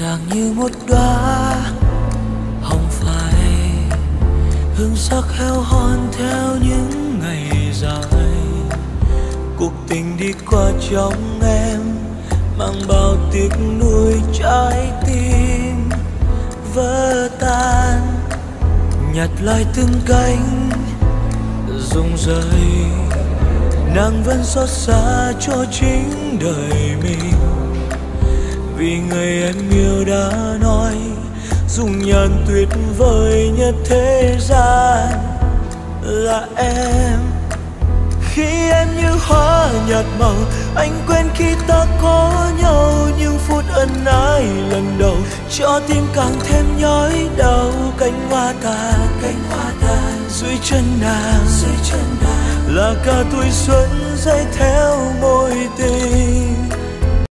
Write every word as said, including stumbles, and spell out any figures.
nàng như một đóa hồng phai, hương sắc héo hon theo những ngày dài. Cuộc tình đi qua trong em mang bao tiếc nuối, trái tim vỡ tan. Nhặt lại từng cánh rụng rời, nàng vẫn xót xa cho chính đời mình. Vì người em yêu đã nói dung nhan tuyệt vời nhất thế gian là em. Khi em như hoa nhạt màu, anh quên khi ta có nhau. Những phút ân ái lần đầu cho tim càng thêm nhói đau. Cánh hoa tàn, cánh hoa tàn dưới chân nàng, dưới chân nàng là cả tuổi xuân dây theo môi tình.